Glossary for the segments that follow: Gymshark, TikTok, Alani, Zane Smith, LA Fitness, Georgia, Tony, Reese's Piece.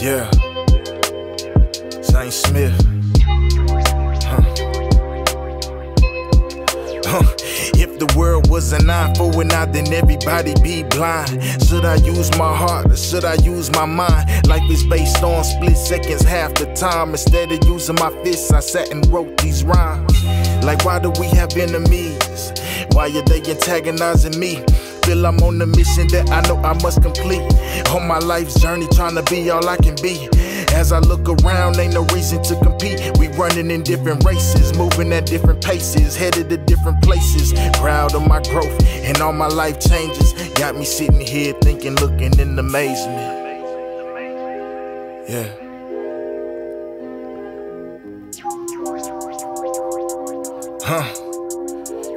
Yeah, Zane Smith. If the world was an eye for an eye, then everybody be blind. Should I use my heart or should I use my mind? Life is based on split seconds half the time. Instead of using my fists, I sat and wrote these rhymes. Like, why do we have enemies? Why are they antagonizing me? Feel I'm on a mission that I know I must complete. On my life's journey, trying to be all I can be. As I look around, ain't no reason to compete. We running in different races, moving at different paces, headed to different places. Proud of my growth and all my life changes. Got me sitting here thinking, looking in amazement. Yeah.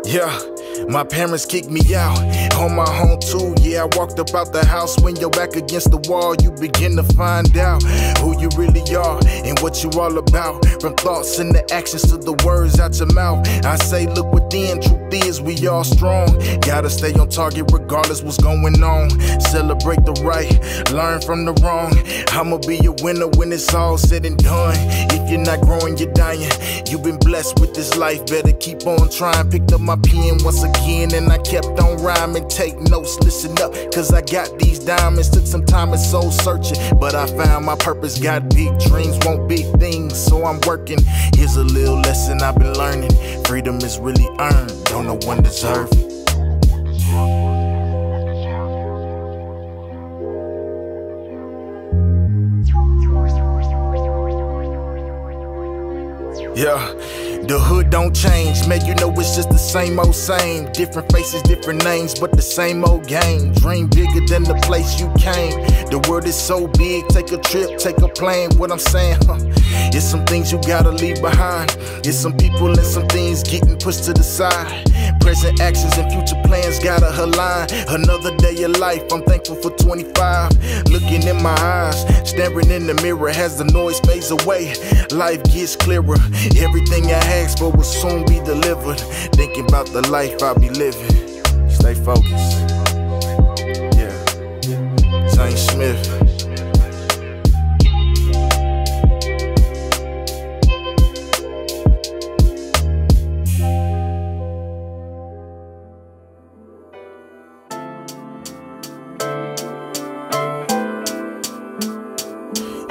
Yeah. My parents kicked me out on my home too. Yeah, I walked up out the house. When you're back against the wall, you begin to find out who you really are and what you all about. From thoughts and the actions to the words out your mouth, I say look within. Truth is we all strong. Gotta stay on target regardless what's going on. Celebrate the right, learn from the wrong. I'ma be a winner when it's all said and done. If you're not growing, you're dying. You've been blessed with this life, better keep on trying. Picked up my pen once again and I kept on rhyming. Take notes, listen up, cause I got these diamonds. Took some time and soul searching, but I found my purpose. Got big dreams, want big things, so I'm working. Here's a little lesson I've been learning. Freedom is really earned, don't no one deserve it. Yeah, the hood don't change, man, you know it's just the same old same. Different faces, different names, but the same old game. Dream bigger than the place you came. The world is so big, take a trip, take a plane. What I'm saying, it's some things you gotta leave behind. It's some people and some things getting pushed to the side. Present actions and future plans gotta align. Another day of life, I'm thankful for 25. Looking in my eyes, staring in the mirror. As the noise fades away, life gets clearer. Everything I asked for will soon be delivered. Thinking about the life I'll be living. Stay focused. Yeah. Zane Smith.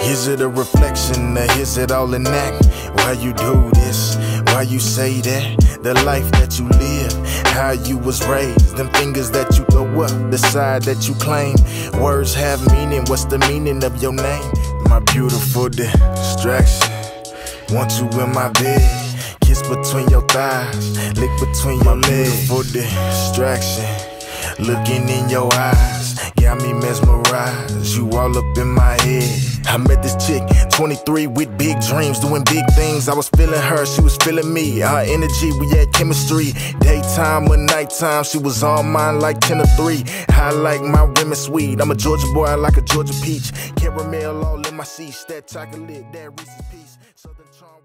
Is it a reflection or is it all an act? Why you do this? Why you say that? The life that you live, how you was raised, them fingers that you throw up, the side that you claim. Words have meaning, what's the meaning of your name? My beautiful distraction, want you in my bed. Kiss between your thighs, lick between your legs. My beautiful distraction, looking in your eyes, got me mesmerized, you all up in my head. I met this chick, 23, with big dreams, doing big things. I was feeling her, she was feeling me. Our energy, we had chemistry. Daytime or nighttime, she was on mine like 10 or 3. I like my women sweet. I'm a Georgia boy, I like a Georgia peach. Caramel all in my sheets, that chocolate, that Reese's Piece.